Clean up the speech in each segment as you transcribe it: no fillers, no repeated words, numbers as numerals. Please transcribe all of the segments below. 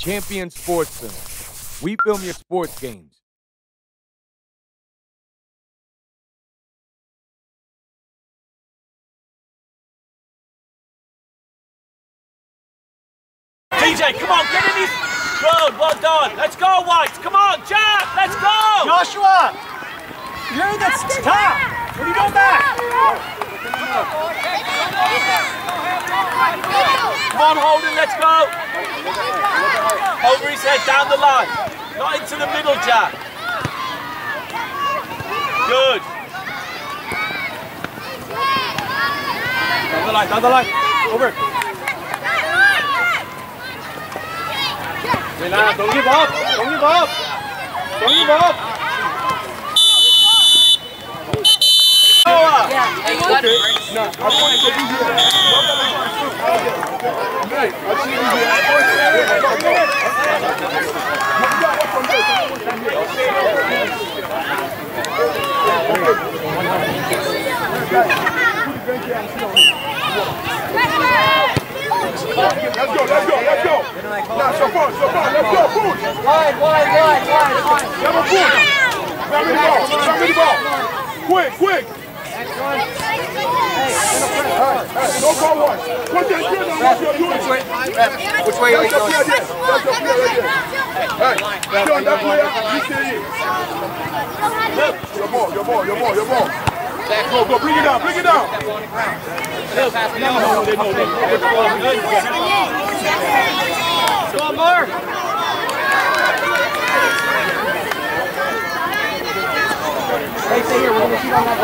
Champion Sports Center. We film your sports games. DJ, come on, get in these. Good, well done. Let's go, Whites. Come on, Jack. Let's go. Joshua, you heard that? Stop. What are you doing back? Come on, Holden. Let's go. Over his head, down the line. Not into the middle, Jack. Good. Down the line. Down the line. Over. Relax, don't give up, don't give up, don't give up. Let's go. Now, so far, let's go, push! Wide! Grab a push! Grab the ball! Quick! Hey, don't go one! Put that kid on your unit! Which way are you going? That's your player right there! Hey, John, that player, you stay here! Your ball! Go, bring it down! They know. One more. Hey, stay here. We're going to shoot on that one.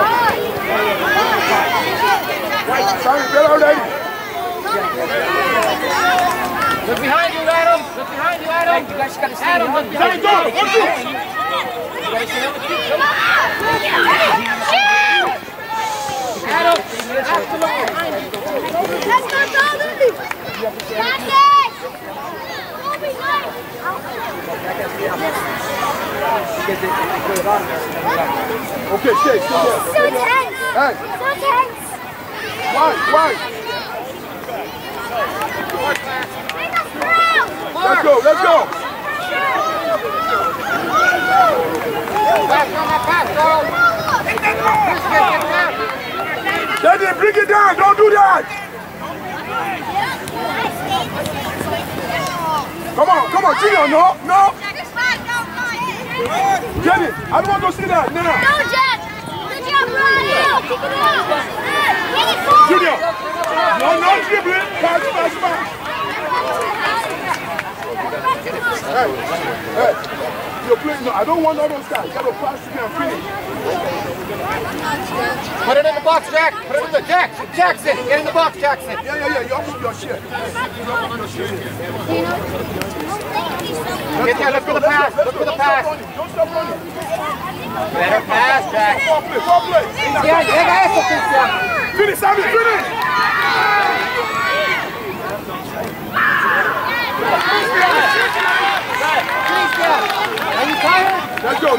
Right, sorry, get out there. Look behind you, Adam. You guys got to see Adam. Look behind you. Adam, let's go, Okay, stay. So tense. Right. Let's go. Daddy, bring it down. Don't do that. Come on. Gio, no. Get it! I don't want to see that! No! Go, Jack! Good job, Mario! Pick it up! Get it forward! Junior! No dribbling! Pass! Hey! You're playing, no, I don't want all those guys. You gotta pass to me and finish. Put it in the box, Jack! Put it in the Jackson! Get in the box, Jackson! Yeah, you have to do your shit. Get there, look for the pass! Better pass, Jack! Four plays! Yeah. Finish! Are you tired? Let's go!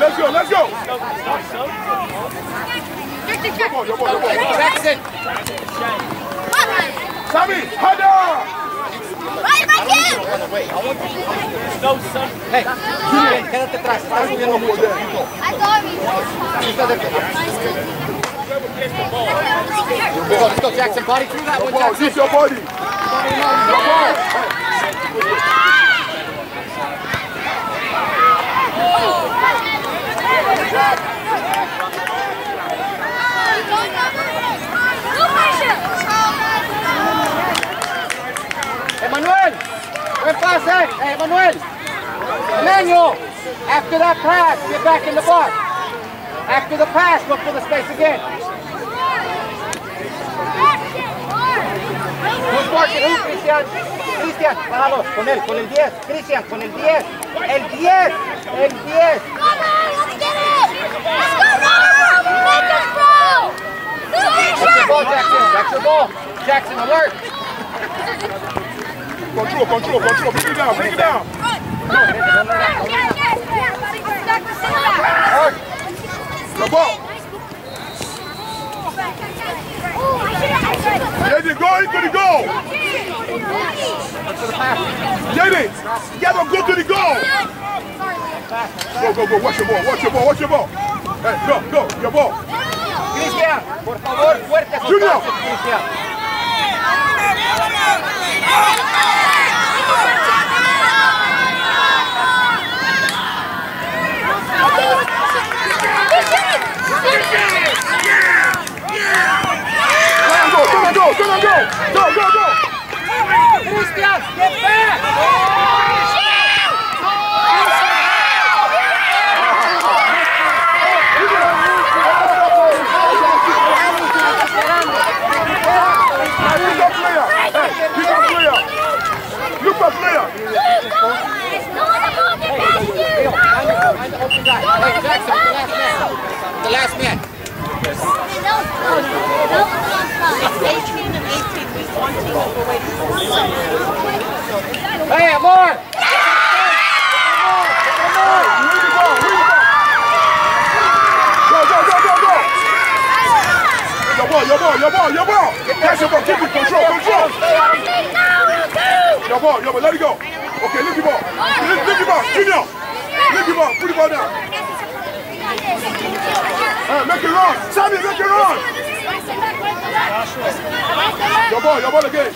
Your ball! Jackson! Sammy, hold on! Hey, Julian, quédate atrás. Estás subiendo un poquito. Let's go, Jackson. Body through that one, Jackson. Use your body. Hey, Manuel! Emmanuel! After that pass, get back in the box. After the pass, look for the space again. Cristian, bájalo, con el 10. Cristian, con el 10. El 10. Come on, let's get it! Let's go, Ronald! Make us roll! That's your ball, Jackson. That's your ball. Jackson, alert! Control. Bring it down. The ball. Go into the goal. Get it! You gotta go to the goal! Go, go, go, watch your ball, watch your ball, watch your ball! Hey, go, go, your ball! Cristian, por favor, fuertes los pases, Cristian. Go, go, go, go, go, go, go! Cristian, get back! The last man. Hey, more! Go, go, go, go, go! Your ball, your ball, your ball, your ball! That's your ball, keep it, control, control! Your ball, let it go! Okay, lift your ball! Lift your ball, Junior! Lift your ball, put your ball down! Make it run! Sammy, make it run! Your ball again!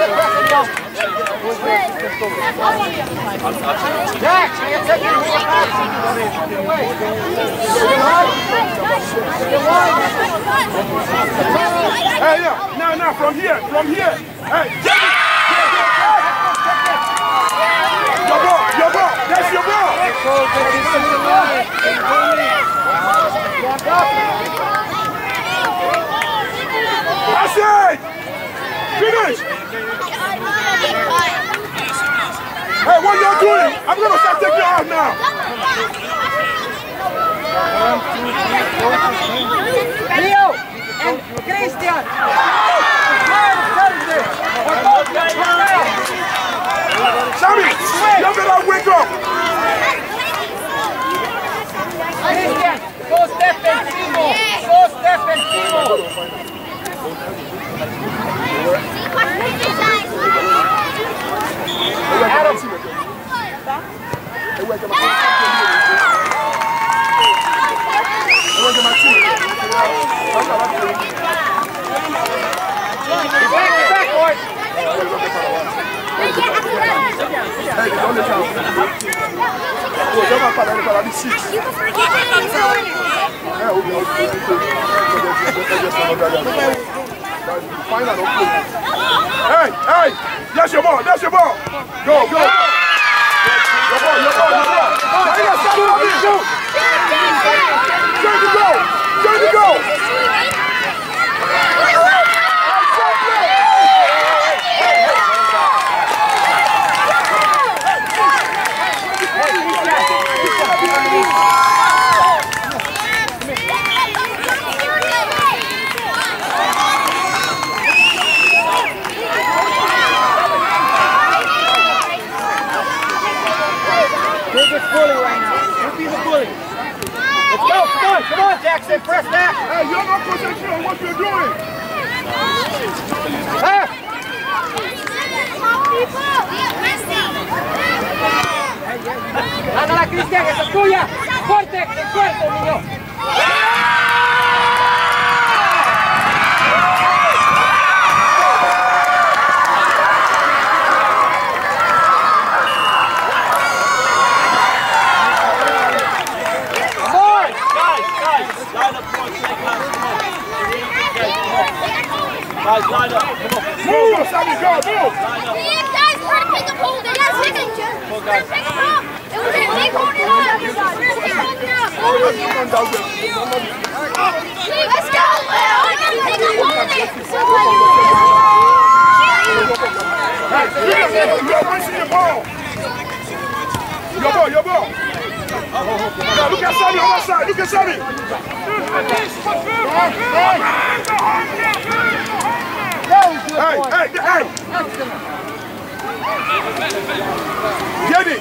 Hey, yeah. No, no, from here, from here. Hey, yeah. Your ball, your ball, that's your ball. That's it. Finish. Hey, what are you doing? I'm going to start taking you out now. Leo. And Cristian! Sammy, you're gonna wake up! Cristian, go step and hey, hey, that's your ball, that's your ball. Go, go. Your ball, your ball. Go, go, go. Come on, Jackson, press back! Hey, you're not protecting on what you're doing! Hey! Dala, Cristian, esa es tuya! ¡Fuerte, el cuerpo, niño! Guys, line up. Come on. Move, Sammy, go, move. Line up. Guys, try to pick a hold. They got pick a hold. It was a big hold. Let's go, Lil. I got to pick a hold. You're pushing your ball. Your ball, your ball. Look at Sammy on that side. Look at Sammy. Hey, hey, hey! Get it!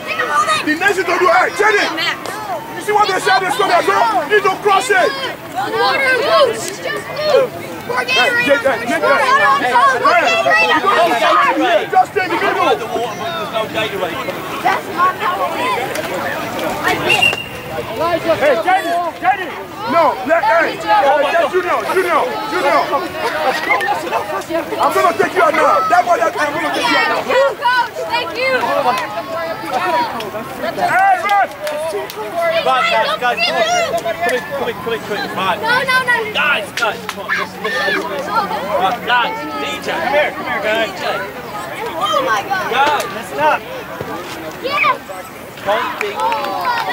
The nation don't do it! Get it! You see what they said this on their girl? Need to cross it. Water loose. Just move. We're Gatorade. We're just take it. There's no Gatorade. That's not how it is. I did. Hey, Katie. No, let you know. I'm gonna take you out now. That boy, I'm gonna take you out now. Coach, thank you. Hey, man. Guys, quick. No. Guys, come on. Listen. Guys, DJ, come here, guys. Oh my God. Guys, listen up. Yes. Don't think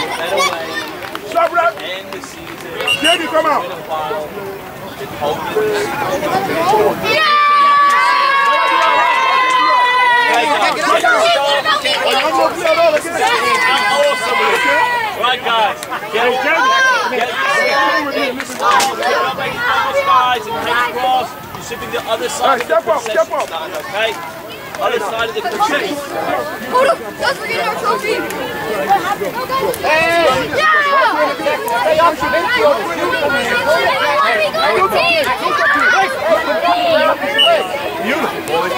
that away. Stop that. End the season. Jamie, come out. Yeah. Right, guys. You should be the other side of the concession stand, okay? Other side of the concession. Hold up, guys, we're getting our trophy. Hey,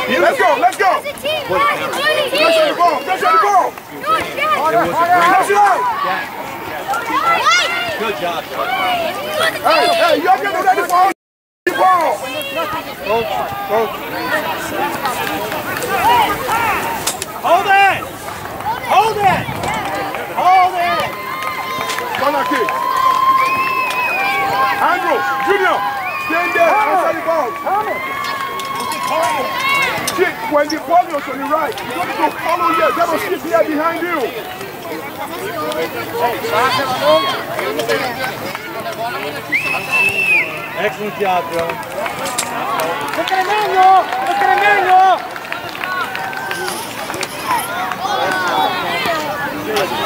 let's go. Let's go. Good job. Hey, y'all get ready for the ball. Hold it. Corner kick. Andrew, Junior, stand there outside the ball. When the ball is on the right, you want to follow here. That will skip here behind you. Excellent job, bro.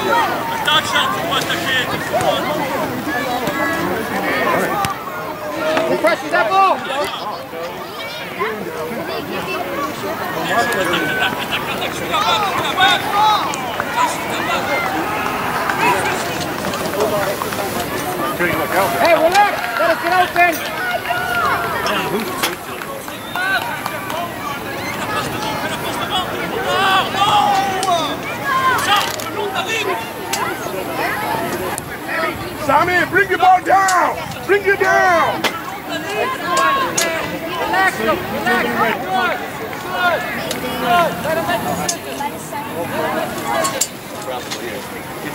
A touchdown for the kid. Who presses that ball? Hey, relax! Let us get out then! Sammy, bring the ball down! Bring it down! Relax! You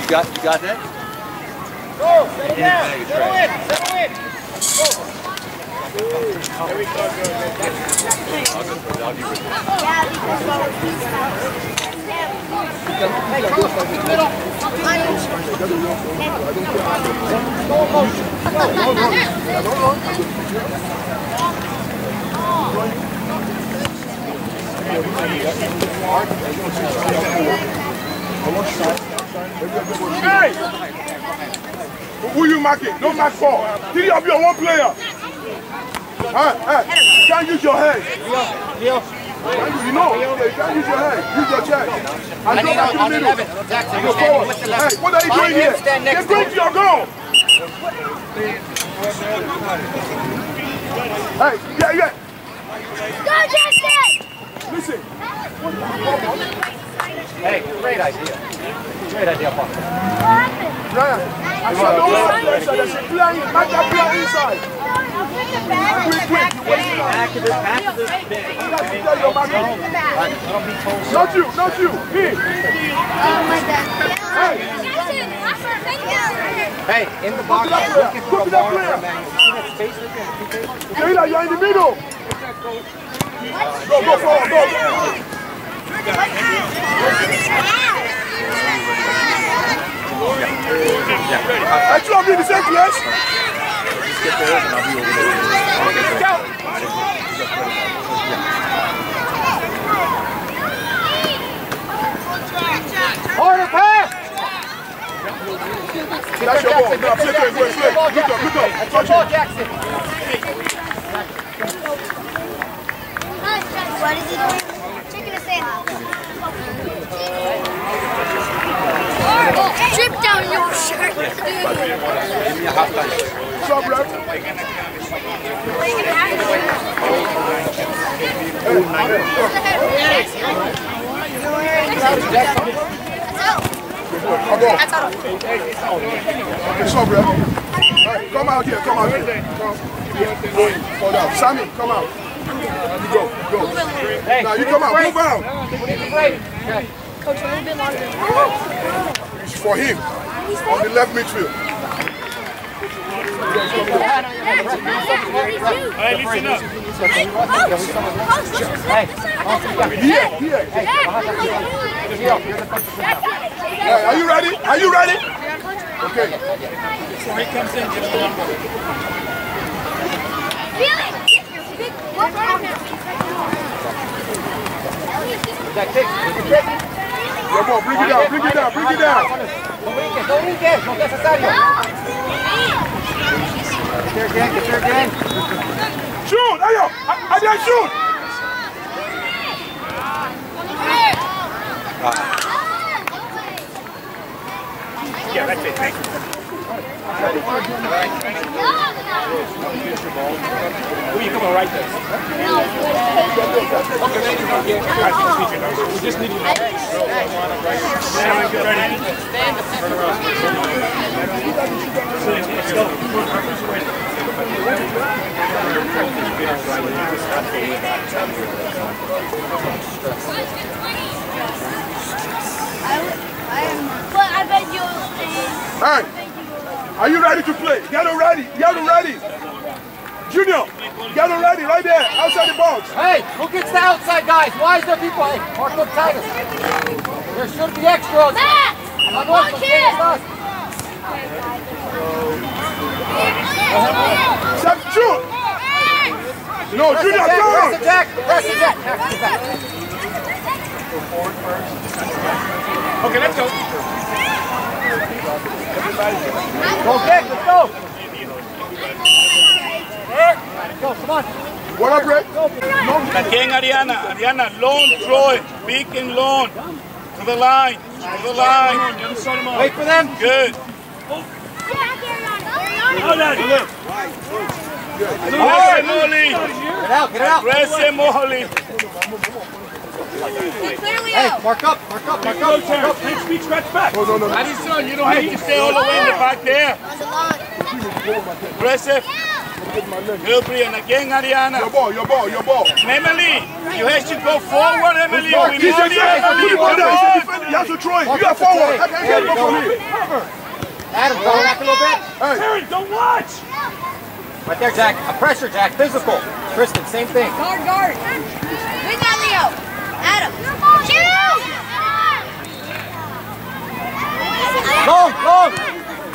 got that? Go! Settle in! Go! There we go. Hey! Who you marking? Don't mark four. Three of you are one player. Hey, you can't use your head. You know, you can't use your head. Use your chest. And don't mark in the middle. Go forward. Hey, what are you doing here? Get going to your goal. Hey, yeah. Go, Justin! Listen. Hey, great idea, Pop. I saw the one inside. I said, play it. Make that play inside. Quick. Not you. Me. Oh, my God. Hey, in the box. Look at that player. Kayla, you're in the middle. Go. I try to be the same place. Harder pass! That's your ball. Look up. What is he doing? Trip down your shirt. It's all, bro. Right, come out here, come out here. Hold up. Sammy, come out. You go, go. Hey, now you come out, move out. Coach, a little bit longer. It's for him. On the left midfield. Hey, listen up. Hey, Coach. Are you ready? Are you ready? Okay. So he comes in, just a number. Come on, bring it down, bring it down, bring it down. Get there again, get there again. Shoot! Ayo! I didn't shoot! Yeah, that's it, thank you. Oh, you come on right there. Okay, thank you. We just need you. Stand. Hey, are you ready to play? Get ready. Junior, get ready right there, outside the box. Hey, look at the outside, guys. Why is there people? Hey, mark up Tigers. There should be extras. Shoot! No, do not go! Press attack! Press attack! Okay, let's go. Go back, let's go! Go, come on! What up, Ray? Again, Ariana, long throw, big and long. To the line, to the line. Wait for them. Good. Hold on. Good. Aggressive Mohaly! Get out! Aggressive Mohaly! Hey, mark up! Next week, scratch back! No. Addison, you don't have to stay all the way in the back there! Aggressive! Good, Brian, again, Ariana! Your ball! Emily! You have to go forward, Emily! We know you! You have to throw it! You are forward! I can't go from here! Adam, go back a little bit! Terry, don't watch! Right there, Jack. A pressure, Jack. Physical. Kristen, same thing. Guard. Win that, Leo. Adam. Shoot!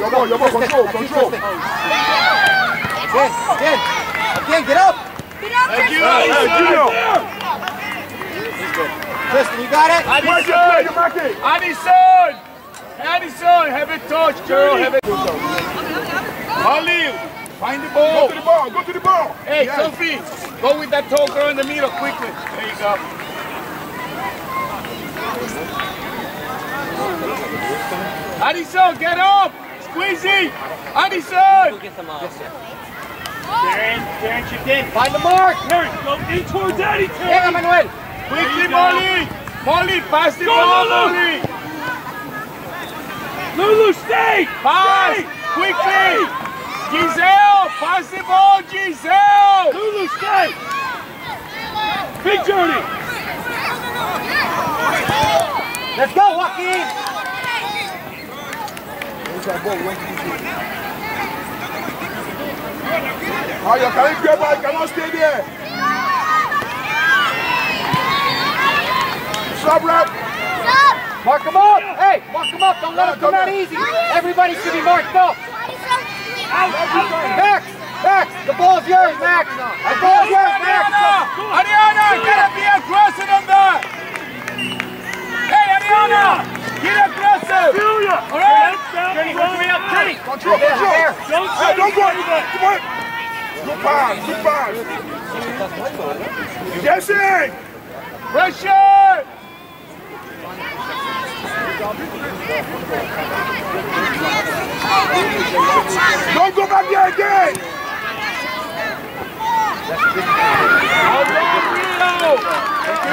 Long. Your ball. Control. Again, get up. Thank you. Kristen, you got it? Addison, have it touched, girl. Have it touched. Find the ball. Go to the ball. Hey, yes. Sophie, go with that tall girl in the middle quickly. There you go. Addison, get up. Squeezy. Addison. Darren, chipped in. Find the mark. Darren, go in towards Addison. Yeah, Manuel. Quickly, Molly. Molly, pass the ball, Molly. Lulu, stay. Pass. Quickly. Giselle, pass the ball, Giselle! Lulu, stay! Big journey! Let's go, Joaquin! Oh, you can't go back, cannot stay there! Stop, Rob! Mark him up! Hey, mark him up, don't let him come out easy! Everybody should be marked up! Max, the ball's yours, Max. Ariana, gotta be aggressive on that. Hey, Ariana, get aggressive. All right? Kenny, control. Don't go. Goodbye. Yes, sir. Pressure. Don't go back there again!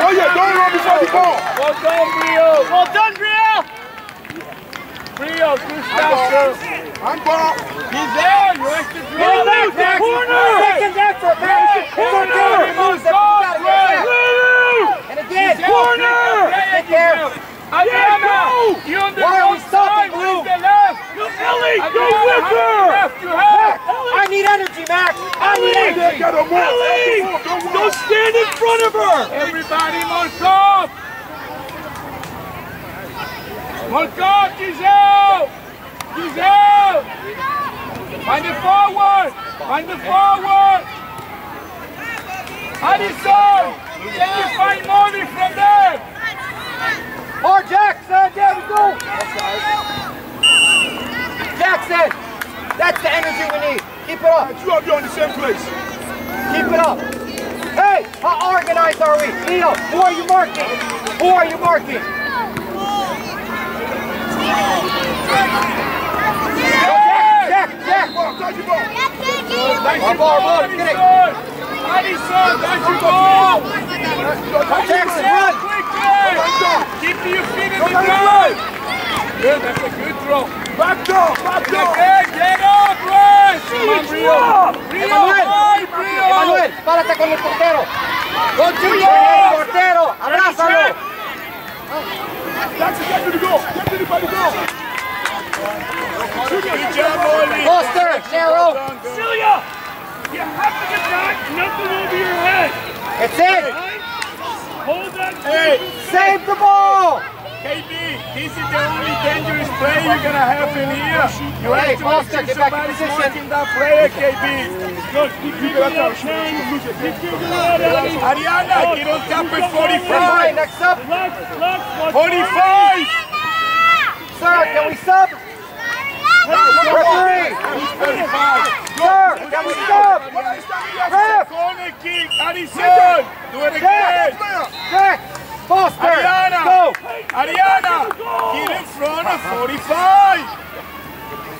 Oh yeah, don't run before the ball! Well done, Brio! Miles, good stuff, sir. I'm ball. He's there. You have to draw that corner. Second effort, man. Corner. And again, corner. Get there. Go. You on the right side. Move the left. Ellie, go with her. I need energy, Mac. Ellie, go stand in front of her. Everybody, march off. March off, Giselle. Giselle! Find it forward! Find it forward! Addison! Can you find money from there? Or Jackson! There we go! Jackson! That's the energy we need! Keep it up! You all be on the same place! Keep it up! Hey! How organized are we? Neil, who are you marking? Who are you marking? Jack! Touch your ball! Touch your ball! Get it! Addison, touch your ball! Jackson, run! Keep your feet in the ground! Good, that's a good throw! Back door! Back door! Get up, Rush! Come on, Rio! Emanuel, párate con el portero! Con el portero! Abrázalo! Jackson, get to the goal! Get to the goal! Good job, Molly. Foster, narrow. Celia, you have to get back. Nothing over your head. It's it. Hold that. Hey, save the ball. KB, this is the only dangerous play you're gonna have in here. You have to Foster, get back in position. That player, KB. Look, keep it up. Ariana, you don't tap at 45. Next up. 45. Sir, can we sub? Referee! Sir, can we stop? Ref! Corner kick, Addison! Do it again! Jack! Foster! Ariana! Go! Ariana! Get in front of 45!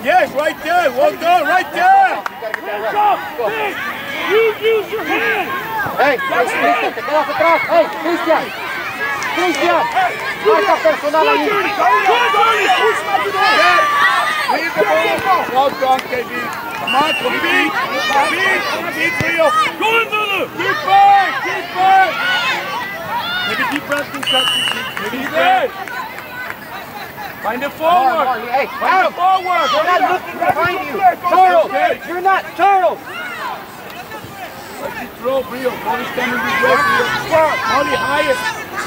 Yes, right there! Well done, right there! Hands up! You use your hand! Hey, Christian! Te quedas atrás! Hey, Christian! Cristian, marca personal ahí. Well done, KB. Come on, compete. Compete for you. Go in there. Keep back. Keep back. Take a deep breath and cut. Keep back. Find it forward. Hey, find it forward. You're not looking behind you. Charles, you're not. Charles. Throw, Brio. Molly standing with you. Molly higher.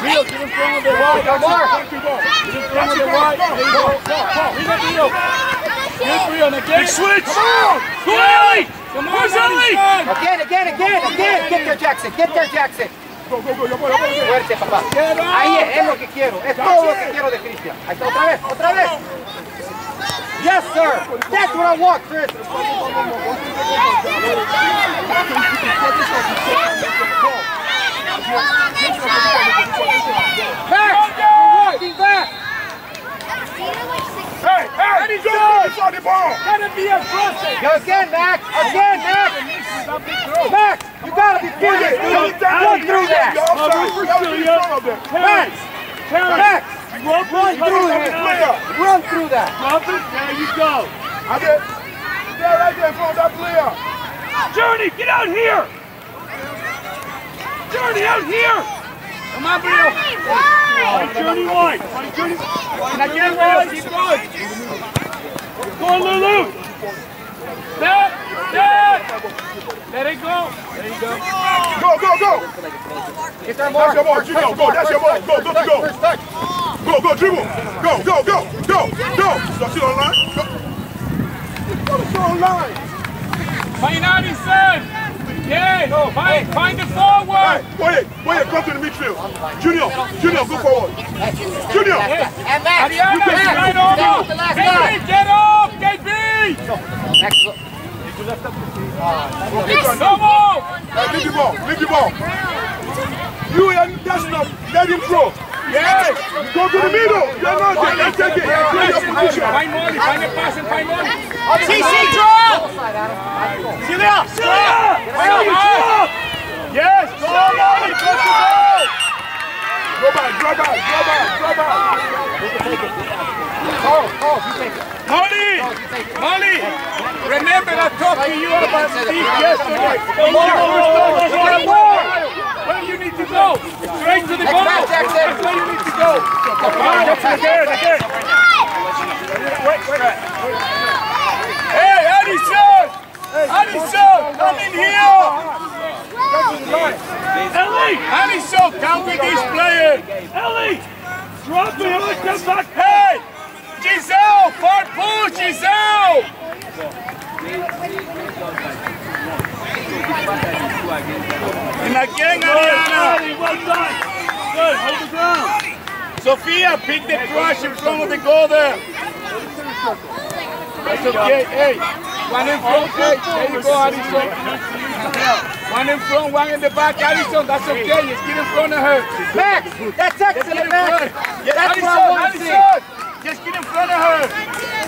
Rio, get in front of the right. Get in front of the right. Rio. Get Rio. Big switch. Go Ellie. Where's Ellie? Again. Get there, Jackson. Go. Fuerte, papá. Ahí es lo que quiero. Es todo lo que quiero de Cristian. Ahí está, otra vez. Yes, sir. That's what I want, Chris. Back! We're walking back! Hey! Go! The ball! Gotta be aggressive! Go again, Mac! Again, Mac! Mac! You gotta be furious! Run through that! Max! Run through that! There you go! Right there in front of that player! Journey, get out here! Journey out here! Come on, Brio! Journey wide! Again, Brio, keep going! Go on, Lulu! That! Let it go! There you go! Go! Get that mark! That's your mark! Go! Go, dribble! Go! Don't shoot online! Don't shoot online! Finani said! Yeah, no, find it forward! Wait, come to the midfield. Junior, go forward. Junior! And Max! You can slide over! KB, get up! KB! Come on! Leave the ball. That's enough. Let him throw. Yes! Go to the middle! Let's take it! Find the pass and find money! CC, drop! Celia! Yes! Go! Go back. Oh, you take it. Molly, remember I talked to you about Steve yesterday. Where do you need to go? Straight to the goal. That's where you need to go. Again. Wait. Hey, Addison, come in here. Ellie, Addison, come with this player. Ellie, drop me and come back. Hey. Giselle, far push, Giselle! In the gang, Ariana! Good, hold the ground! Sophia, pick the crush in front of the goal there! That's okay, hey! One in front, okay. There you go, Addison! One in front, one in the back, Addison, that's okay, just get in front of her! Max, that's excellent, Max! That's what I want to see! Just get in front of her.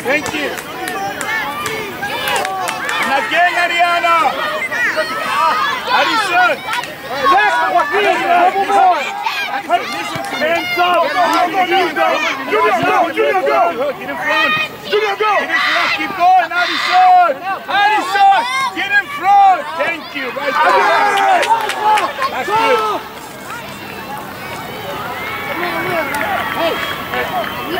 Thank you. Again, Ariana. Addison. Listen to me. Hands up. Junior, go. Get in front. Junior, go. Get in front. Keep going, Addison. Addison, get in front. Thank you. Right there. That's good. Hey. Where you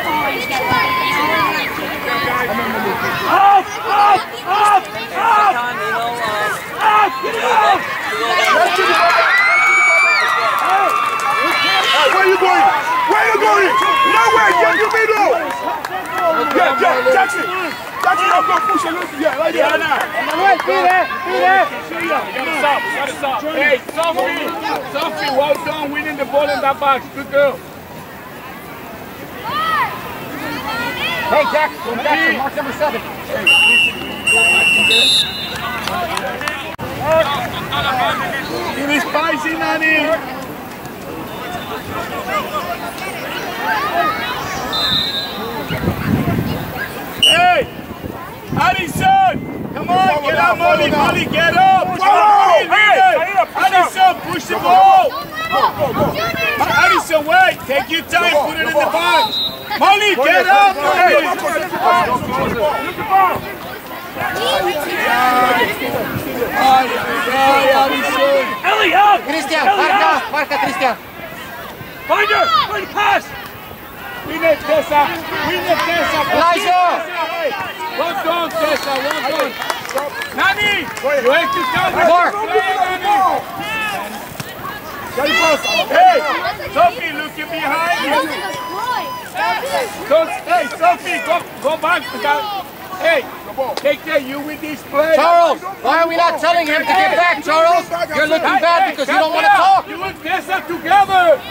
going? No way, you be low. Yeah, Jackson, I'm gonna push a little bit. Yeah, right there. Be there. You gotta stop. Hey, Sophie, well done winning the ball in that box. Good girl. Hey, Jackson, mark number 7. It is spicy, Nani. Hey, Addison, come on, get up, Molly, get up. Addison, push the ball. Addison, wait, take your time, put it in the box. Molly, get up! Hey! Look at the ball! Ellie, up! Marca, Cristian! Find her! Find the pass! We need Tessa! Elijah! Well done, Tessa! Nani! You have to come! Mark! Hey! Sophie, looking behind you! Hey, Sophie, go back to that. Hey, take care, you with this play. Charles, why are we not telling him to get back, Charles? You're looking bad because you don't want to talk. You and Tessa together.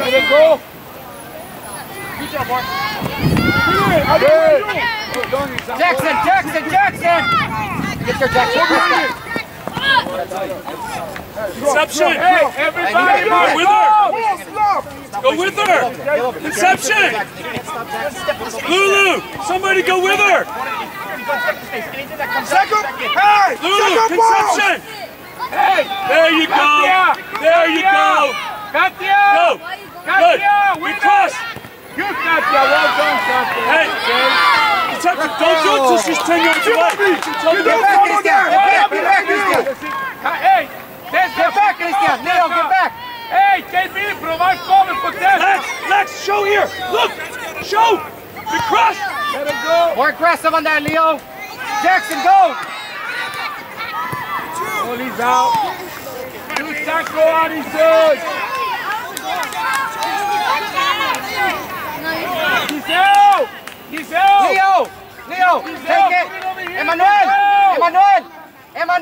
Let it go. Good job, Mark. Jackson. Get your Jackson. Inception! Hey, everybody, go with her! Go with her! Inception! Lulu, somebody go with her! Hey! Lulu, Inception! Hey! There you go! Katya! Go! Good! We cross! Good, Katya! Well done, Katya! Hey! Don't do it till she's 10 yards away. Get back, Cristian. Hey, get back, Cristian. Nero, get back. Hey, KB, provide cover for Tess. Lex, show here. Look, show. The cross. Let him go. More aggressive on that, Leo. Jackson, go. Goalie's out. Good tackle, Addison. He's out. Leo, take it. Emmanuel. And the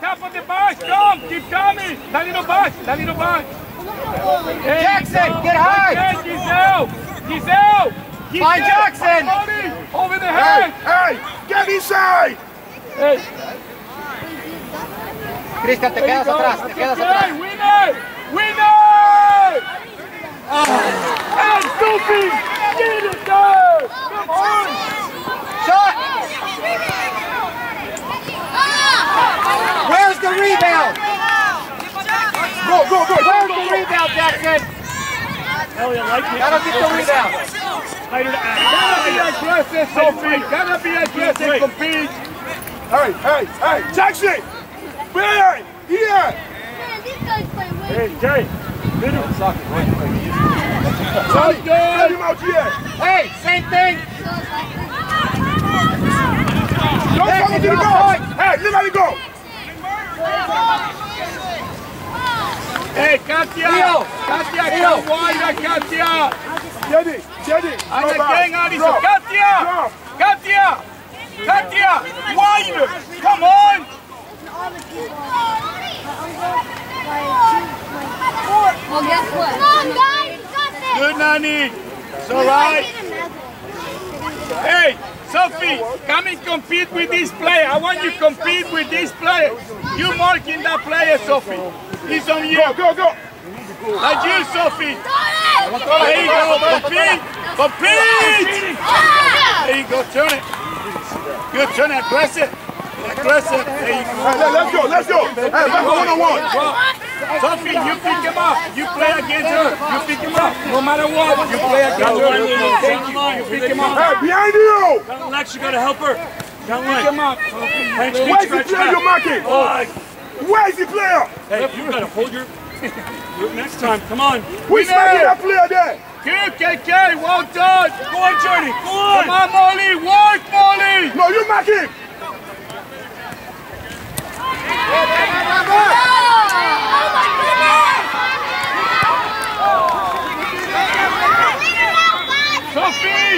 top of the box, come, keep coming. That little box. Hey, Jackson, get high. Giselle. By Jackson. Over the head. Hey, get inside. Hey. Cristian, te quedas atrás. Winner. And Sophie. Get it, go! Come on! Shot! rebound, Jackson. Elliott like it. Gotta get the rebound. Tighter to act. Gotta be aggressive and compete. Gotta be aggressive and compete. Hurry, hurry, hurry. Jackson! Billy! Yeah! Man, these guys play way too much. Hey, Jay. Middle. Hey, same thing. Don't come into the goal. Hey, let it go. Hey, Katia! Katia, go wide, Katia! Jedi, Jedi! I'm getting on this. Katia! Katia! Katia! Wide! Come on! Well, guess what? Come on, guys! Got this! Good, Nani! It's alright! Hey! Sophie, come and compete with this player. I want you to compete with this player. You marking that player, Sophie. He's on you. Go, go, go. Like you, Sophie. There you go, compete. Compete. There you go, turn it. Good, turn it, press it. Press it. There you go. Let's go, let's go. Hey, back one-on-one. Sophie, you pick him up. You play against her. You pick him up. No matter what, you play against her. You pick him up. Hey, behind you. Alex, you got to help her. Pick him up. Where's the player you're marking? Where's the player? Hey, you got to hold your... Next time, come on. We're smacking that player there. Good, KK. Well done. Go on, Jordy. Go on. Come on, Molly. Work, Molly. No, you mark him. Sophie!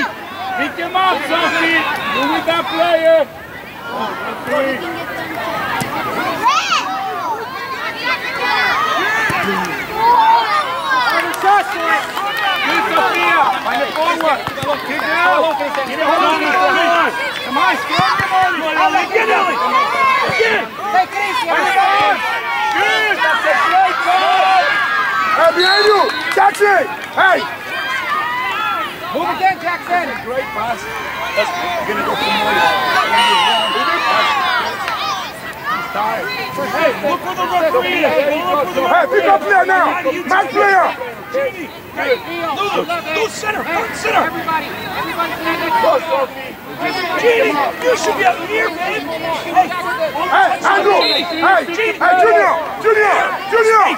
Pick him up, Sophie! You need that player! Sophie! Good, Sophia! Find it forward! Kick it out! Get it on! Come on! Get it! Get it! Take it easy! Good! That's a great goal! Hey, behind you! Jackson! Hey! Move again, Jackson! That's a great pass. That's going to go for Molly. He's tired. Hey, look for the referee! Hey, pick up player now! My player! Lulu, center! Center! Everybody! Everybody stand up! Genie, you should be up here, man! Hey, Andrew! Hey, Junior! Junior! Junior!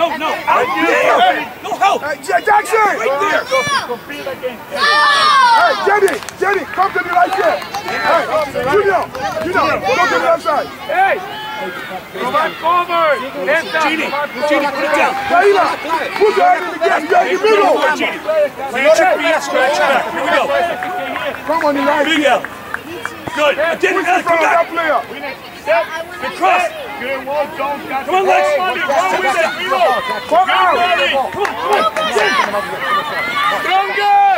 No, out there! No help! Jackson! Right there! Hey, Jenny, come to me right here. Hey, Junior, come to the outside. Hey, provide cover. Jenny, put it down. Taylor, put your head in the gas in the middle. Jenny, scratch back. Here we go. Come on, the right. Big L. Good. Jenny, come back. Good cross. Good wall, don't cut. Come on, Lex. Come with it. Come on, Stronger.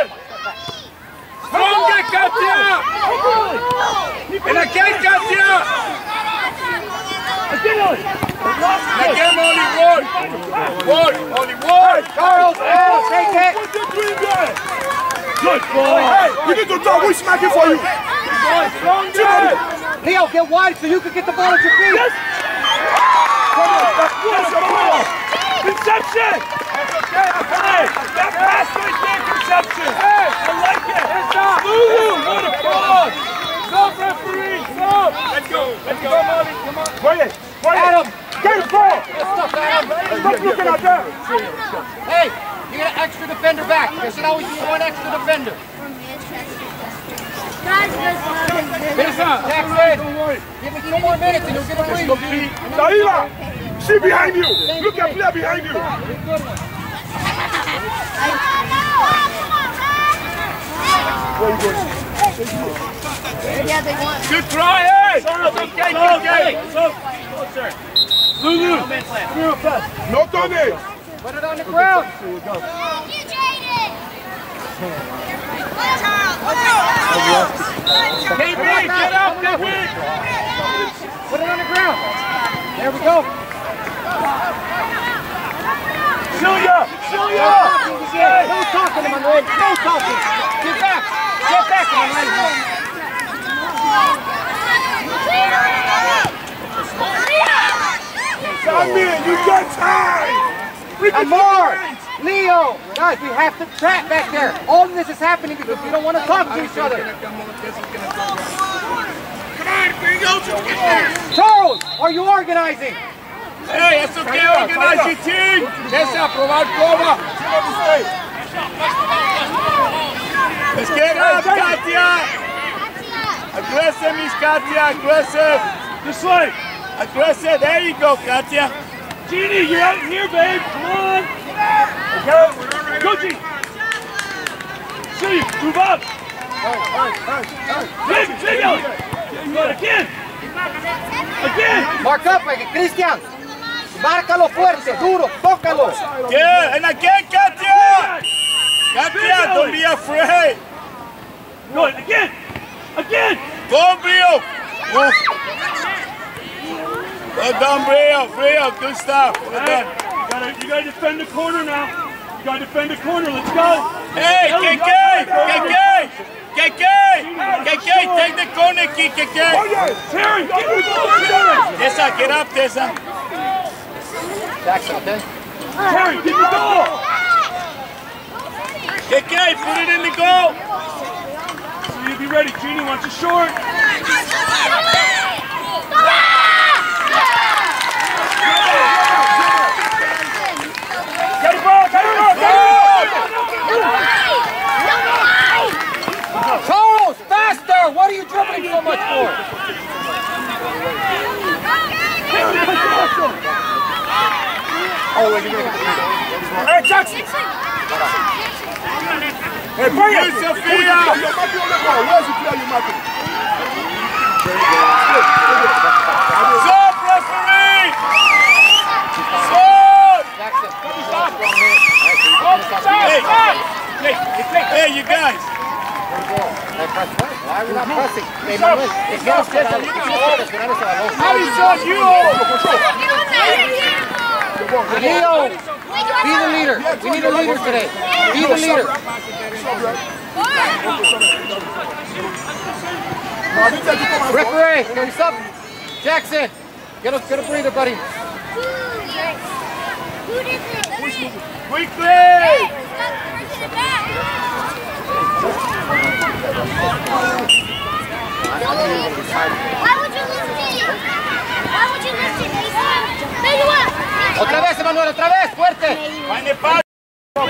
Stronger, Katia! And again, Katia! Again, only one! Only one! Carl, take it! Good boy! Hey, you need to talk, we're smacking for you! Stronger! Leo, get wide so you can get the ball at your feet! Yes! Come on, that's a ball! Conception! Hey, that pass right there, Conception! Hey, I like it! Lulu, what a cross! Stop, referee, stop! Let's go, Molly, come on! Wait, Adam! Get the ball! Stop, Adam! Stop looking out there! Hey, you got an extra defender back. There should always be one extra defender. Guys, there's nothing. Give it 2 more minutes and you'll get a lead. Saila! See behind you! Look at player behind you! Where you going? Yeah, they want. Good try, hey! Okay. Lulu! No, Tony! Put it on the ground! You jaded! KB, get up, KB! Put it on the ground! There we go! Celia! No talking to my leg. No talking. Get back to my leg. Come in, you got time. Amar, Leo, guys, we have to trap back there. All of this is happening because we don't want to talk to each other. Come on, Bingo, just get there. Charles, are you organizing? Hey, it's okay, organize your team. Yes, I'll provide cover. Let's get up, Katya. Aggressive, Miss Katya, aggressive. Just like. Aggressive, there you go, Katya. Jeannie, you're out here, babe. Come on. Okay. Go, Jeannie. Jeannie, move up. Jeannie, again. Again. Mark up, Christian. Márcalo fuerte, duro, tócalo. Yeah, and again, Katya. Katya, don't be afraid. No, again. Again! Go, Brio! Go! Well done, Brio! Brio, good stuff! Well done. You gotta defend the corner now! You gotta defend the corner, let's go! Hey, KK! Take the corner kick, KK! Terry, get the ball! Tessa, get up, Tessa! Jackson, okay? Terry, get the goal! KK, put it in the goal! Be ready, Jeannie wants a short. Charles, faster! What are you dribbling so much for? Hey, Jackson! Hey, bring it! Sophia! Stop, referee! Stop! Hey, you guys! Why are we not pressing? It's not you! Be the leader. We need a leader today. Be the leader. Referee, can you stop? Jackson, get a breather, buddy. Who did it? Why would you listen to me? Why would you listen to me? Otra vez, Emanuel, otra vez, fuerte. Stay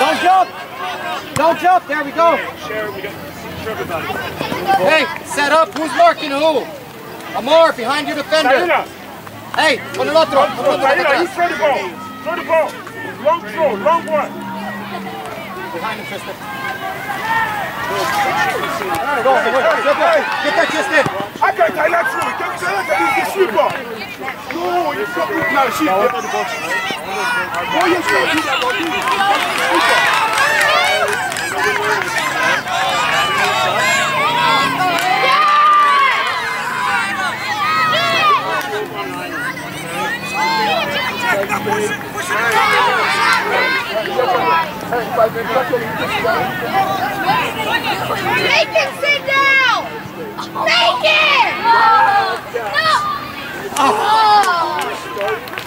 Don't jump! Don't jump! There we go! Hey, set up! Who's marking who? Amar, behind your defender! Hey, on the otro! You throw the ball! Throw the ball! Long throw! Long one! Behind him, Tristan! Go! Get that, Tristan! I can't tie that through! No, you fucking shit! Make him sit down! Make it! No!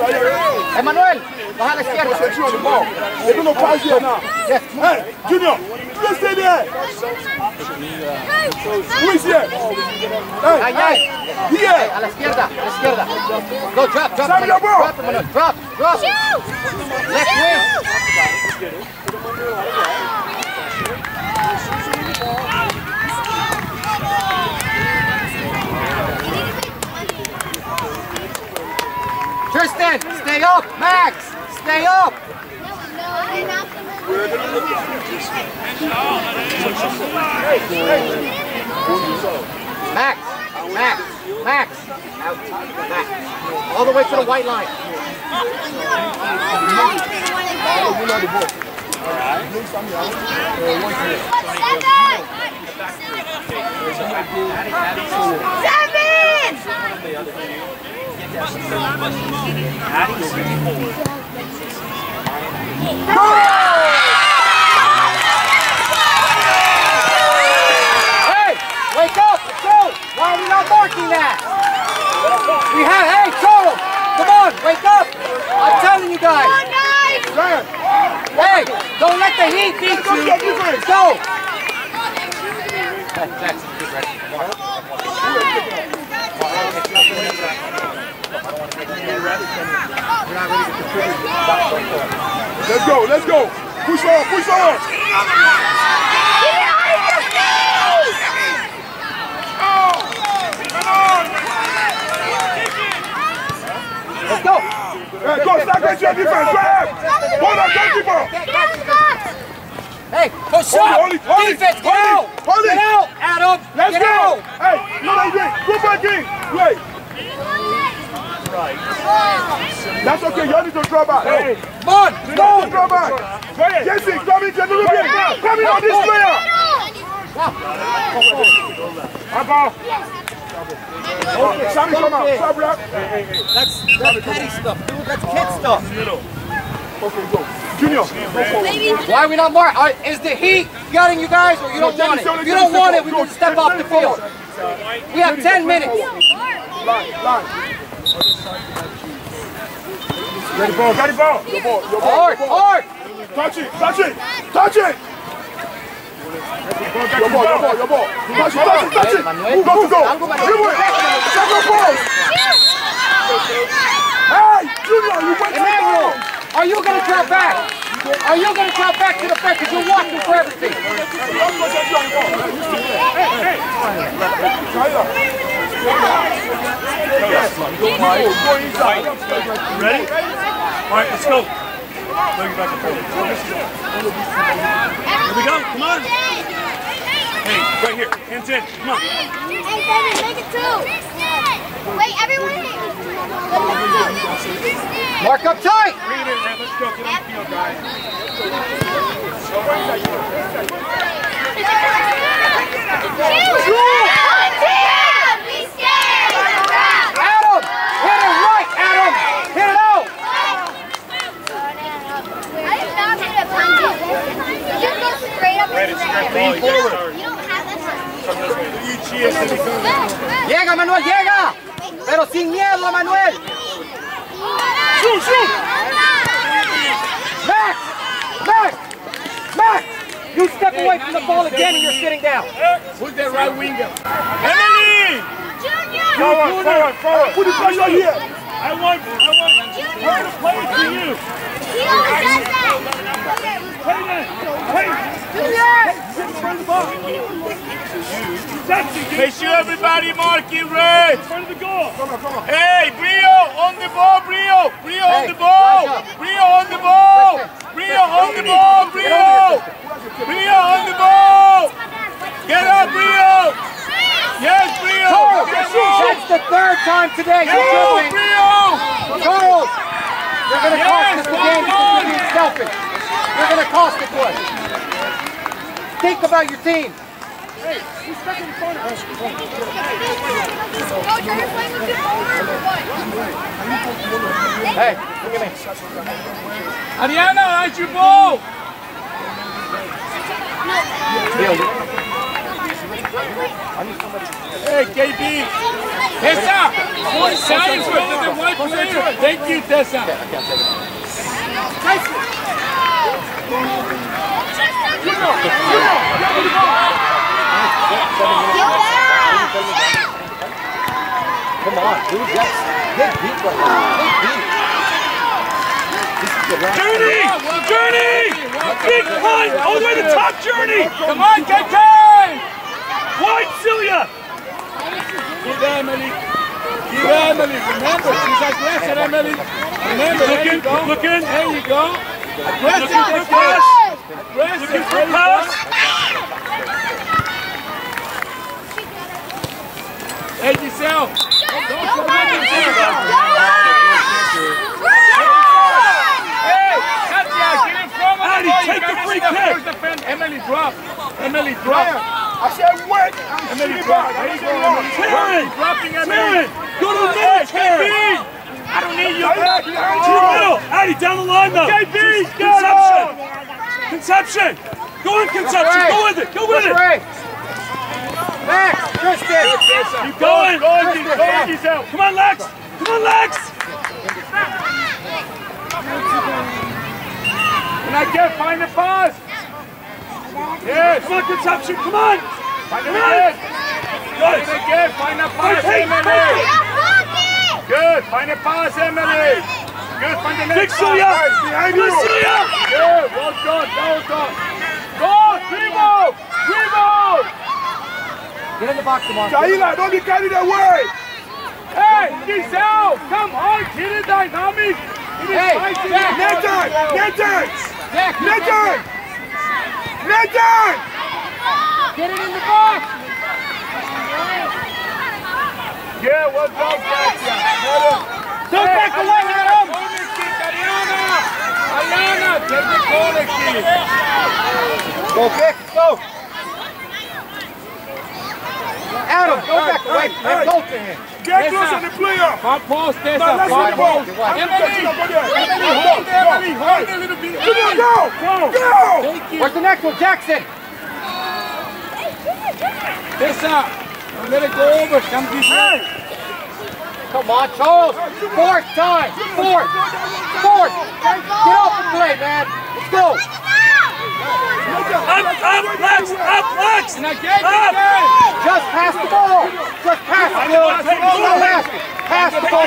Emmanuel, baja a la izquierda. They're going to pass here now. Yes. Hey, Junior, you just stay there. Who is here? Hey, hey. Here. A la izquierda, a la izquierda. Go, drop, drop. Samuel, bro. Drop, Emmanuel. Drop, drop. Shoot. Left wing. Tristan, stay up. Max, stay up. Max, Max, Max. Out, Max. All the way to the white line. Seven! Go! Hey! Wake up! Go! Why are we not marking that? We have, hey, Joel! Come on, wake up! I'm telling you guys! Hey! Don't let the heat beat you! Go! Let's go, let's go! Push on, push on! Get out of your face! Come on! Let's go! Hey, go, start against your defense! Grab! Hold on, goalkeeper! Hey, push up! Defense, get out! Get out, Adam! Let's go! Hey, no, no, go back in! Wait! Right. That's okay, you need to draw back. Hey. Man, no, draw back. Jesse, come in, come in on this player. Sammy, come out. That's petty stuff, dude. That's kid stuff. Okay, go. Junior, why are we not marked? Is the heat gutting you guys, or you don't want it? If you don't want it, we can step off the field. We have 10 minutes. Line. Get the ball, get the ball! Your ball, your ball! Hard! Touch it, touch it! Touch it! Your ball, your ball, your ball! Touch it, touch it, touch it! Move, go, go! Dribble it! Second ball! Hey! Junior, you went to the ball! Are you gonna drop back? Are you gonna drop back to the fact that you're walking for everything? Hey, hey! Yes. Ready? All right, let's go. Here we go. Come on. Hey, right here. Hands in. Come on. Hey, David, make it two. Wait, everyone. Mark up tight. Let's go. Get on the field, guys. Llega, Manuel, llega, pero sin miedo, Manuel. Shoot, shoot. Max, Max, Max. You step away from the ball again, and you're sitting down. Put that right winger. Emily. Junior. Forward, forward, forward. Put the pressure here. I want to play it to you. He always does that. Make sure everybody marking red. Hey, Brio on the ball, Brio. Brio on the ball. Brio on the ball. Brio on the ball, Brio. Brio on the ball. Get up, Brio. Yes, Brio. That's the third time today. Brio. Charles, you're going to cost us the game because you're being selfish. You're going to cost it to us. Think about your team. Hey, he's stuck in the corner. Hey, look at me. Ariana, that's your ball. Hey, KB! Tessa! More size with the one player! Thank you, Tessa! Come on, dude, yes! Get deep right now! Get deep! This is the last Journey! One. Journey! Big climb! All the way to the top, Journey! Come on, KK! Wide, Celia! Give Emily. Give Emily. Remember, she's aggressive, Emily. Remember, looking. There you go. Aggressive, looking for pass. Aggressive. Looking for pass. Hey, yourself. Don't forget yourself. Hey, Katya, get in front of me. Take the free kick. Emily, drop. Emily, drop. I said work! Emily, drop! Terry! Terry! Go to the middle, Terry! I don't need you! To the middle! Addy, down the line though! KB! Conception! Conception! Go in, Conception! Go with it! Go with it! Lex! Kristen! Keep going! Go in, yourself! Come on, Lex! Come on, Lex! Can I get find the pass? Yes! Come on, Conception! Come on! Find him again! Good! Find a pass, Emily! Good! Find a pass, Emily! Good! Find the next pass! Behind you! Good! Well done! Well done! Go! Primo! Primo! Get in the box, come on! Jaila, don't be carried away! Hey! Giselle! Come on! Get it dynamic! Hey! Netard! Netard! Netard! Nathan! Get it in the box! Yeah, well done, Katya. Don't back away, Adam! Alana, take the corner kick. Go back, go! Adam, go back away. Go to him. Get close on the player. Front post, Tessa. Front post. Emily, hold. Emily, hold a little bit. Go! Go! Where's the next one? Jackson! Tessa! Let it go over. Come this way. Come on, Charles! Fourth time! Fourth! Fourth! Get off the play, man! Let's go! Up, Lex! Up, Lex! Up! Just pass the ball! Just pass the ball! Pass the ball!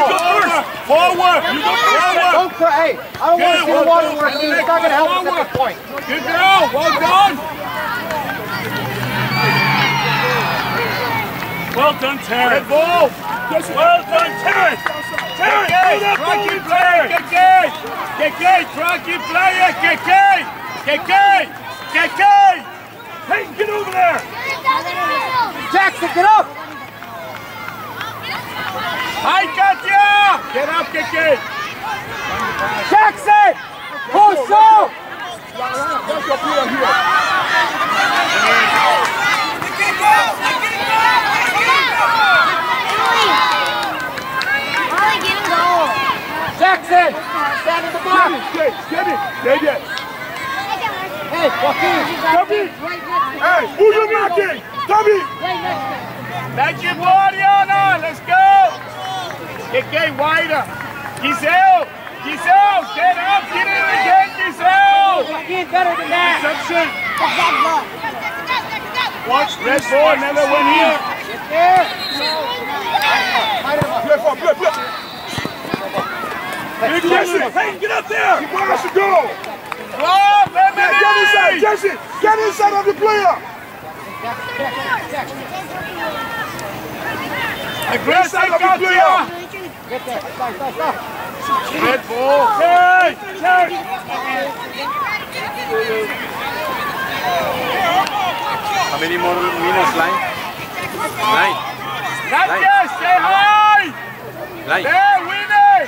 Forward! You go forward! Don't try! Hey, I don't want to see the water work. It's not going to help us at this point. Good girl! Well done! Well done, Terrence! Good ball! Well done, Terrence! Terrence, hold up! Rocky player! KK! Rocky player! KK! KK! KK! Peyton, get over there! Jackson, get up! Hi, Katya! Get up, KK! Jackson! Push up! Let's go here. Jackson! Stand in the box! Get it! Hey, Joaquin! Hey, who you knocking? Tommy! Back your body on! Let's go! KK wider! Giselle! Giselle! Get up! Get in again, Giselle! Joaquin better than that! Reception! Watch red ball, another one here! Get there! Play! Get up there! You want us to go! Rob, get inside, Jesse! Get inside of the player! Aggressive of the player! Get there, stop! Red ball! Hey! Check! How many more minutes, line? Line! Katya, say hi! Line! Hey, winner!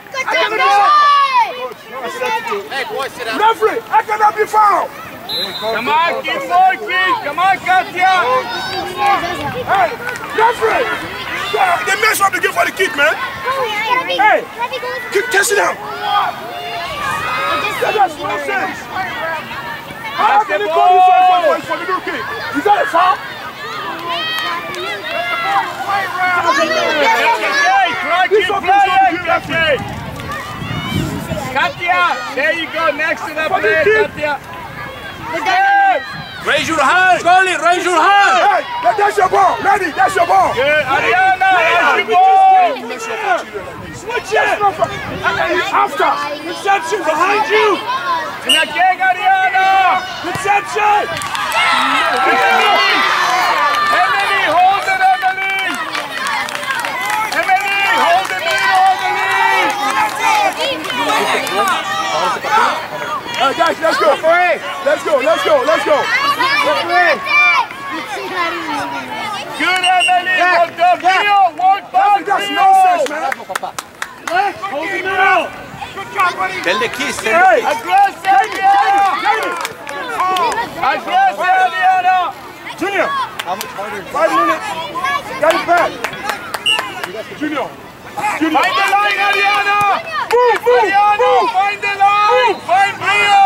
Referee, I cannot be fouled. Come on, keep working. Come on, Katya. Hey, referee. They messed up the game for the kid, man. Hey, test it out. That's nonsense. How can you call this one for the little kid? Is that a foul? Katya, there you go, next to the play, Katya. Raise your hand, Colin, raise your hand. Hey, that's your ball, ready, that's your ball. Good, Ariana, that's your ball. Switch it. After. Reception behind you. In the game, Ariana. Reception. Emily, hold it, Emily. Emily, hold the lead, hold the lead. All right, guys, let's go. Let's go, let's go, let's go. Good, Emily. Walk the wheel, walk the wheel. That's nonsense, man. Hold the middle. Good job, buddy. Tell the kids. Aggressive, Ariana. Aggressive, Ariana. Junior. How much harder? 5 minutes. Got it back. Junior. Find the line, Ariana! Move, move, Ariana, move! Find the line! Move. Find Rio!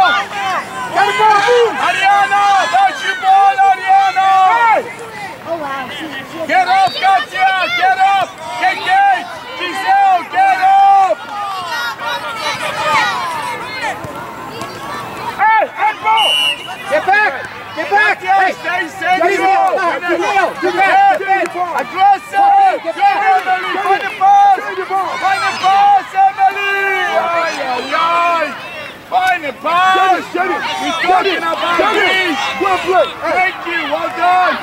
Ariana, that's your ball, Ariana! Hey. Oh, wow. Get up, Katya! Get up! KK! Giselle, get up! Hey, head ball! Get back! Get back! Hey, stay safe! Get up! Get back! Get back! Aggressive! Get Emily! Find the ball! Find the pass, Emily! Ay, ay, ay! Find the pass! Get it! We're talking about this! Well played! Thank you, well done!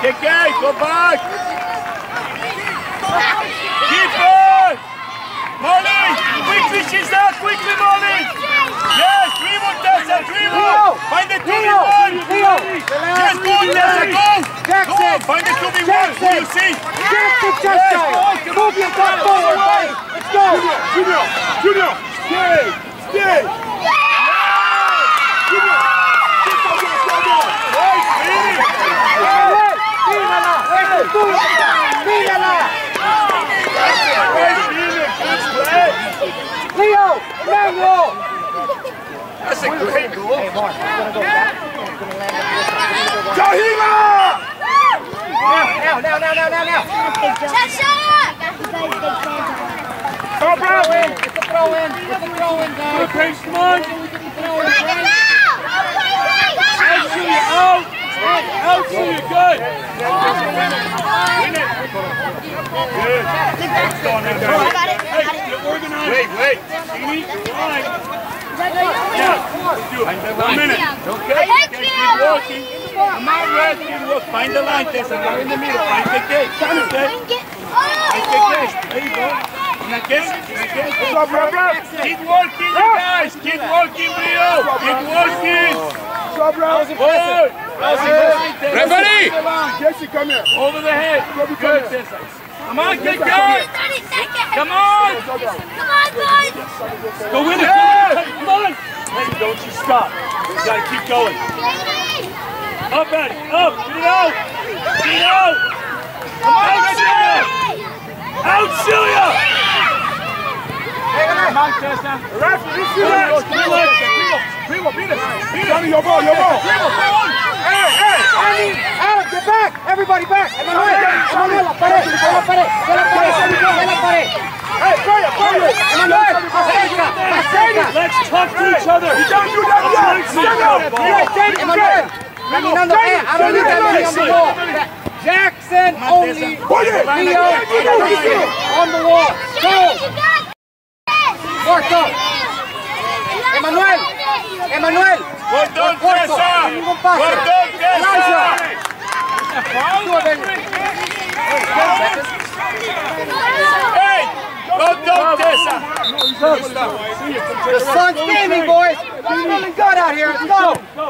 KK, go back! Keeper! Molly! Quickly, she's out! Quickly, Molly! Yes! Tessa, Drivo! Find the 2v1! Yes, go, Tessa, go! Go, find the 2v1, who you see? Get to Tessa! Move your back forward, buddy! Let's go! Junior! Junior! Stay! Stay! Junior! Get on your shoulder! Right, Miri! Right! Mírala! Eso es tuyo! Mírala! Right, Miri! Good play! Leo! Emmanuel! That's a great goal. Hey, Mark, I'm gonna go back. I'm gonna land up here. Jahima! Now, now. Touch up! It's a throw in, guys. Play smart. Come on, get out! Out to you, good. Win it. Good. I got it. Organized. Wait. Yeah. 1 minute. Okay. Keep walking. Come on, guys. Keep walking. Find the line, Tessa. Go in the middle. Find the cage. There you go. In the cage. Keep walking, guys. Keep walking, Rio. Keep walking. Good. Referee. Jesse, come here. Over the head. Good, Tessa. Come on, KK! Come on! Come on, guys! Go with it! Come on! Hey, don't you stop. You gotta keep going. Up, Eddie! Up! Get it out! Get it out! Come on, KK! Out, Celia! Come on, Tessa. Referee, Beat it! Your ball! Hey! Get back! Everybody back! Emanuela, pared! Hey, fire! Emanuela! Let's talk to each other! You don't do that yet! I don't need that many on the wall! Jackson, only Leo on the wall! Go! Corto! Emanuel! Corto! Hey, don't Tessa. The sun's steaming, boys. It's really good out here. Let's go. Go.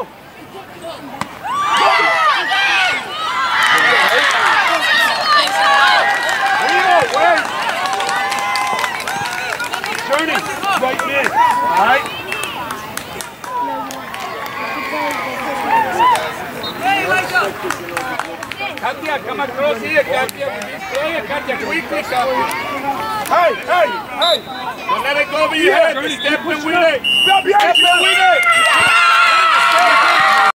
Katya, come across here, Katya, with this player, Katya, quickly, Katya. Hey, hey, hey! Don't let it go over your head, step and win it! Step and win it!